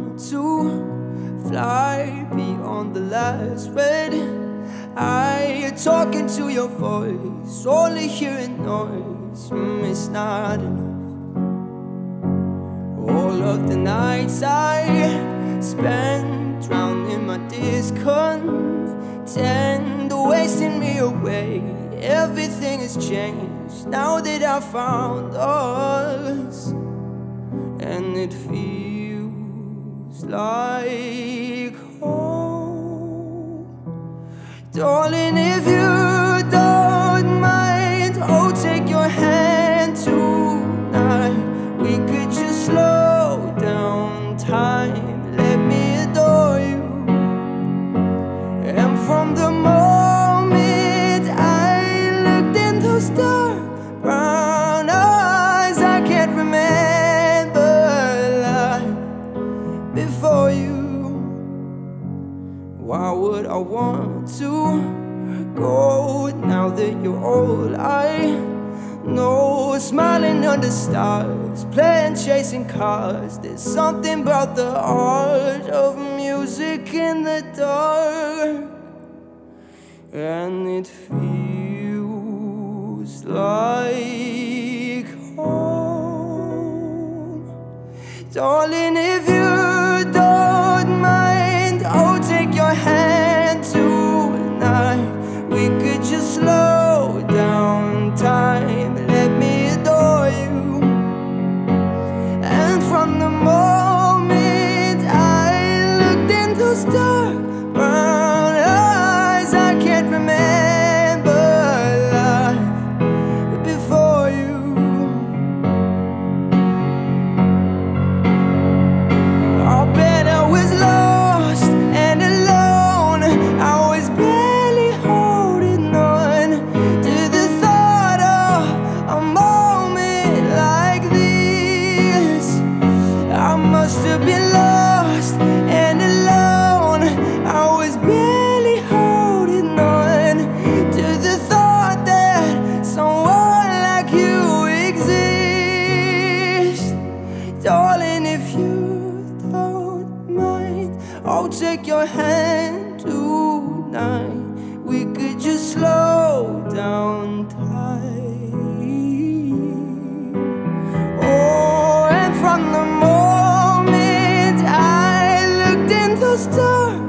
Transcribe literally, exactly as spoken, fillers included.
want to fly beyond the last red eye. Talking to your voice, only hearing noise. Mm, it's not enough. All of the nights I spend drowning my discontent, wasting me away. Everything has changed now that I found us, and it feels like home. Darling, if you don't mind, oh, take your hand tonight. We could just slow down time. Let me adore you. And from the moment I looked in those dark brown eyes, I can't remember before you. Why would I want to go now that you're all I know? Smiling under stars, playing chasing cars. There's something about the art of music in the dark, and it feels like home. Darling, if you don't mind, oh, take your hand tonight. We could just slow down time. Let me adore you. And from the moment I looked in those dark brown eyes, I can't remember life before you. Oh, take your hand tonight. We could just slow down time. Oh, and from the moment I looked in those stars,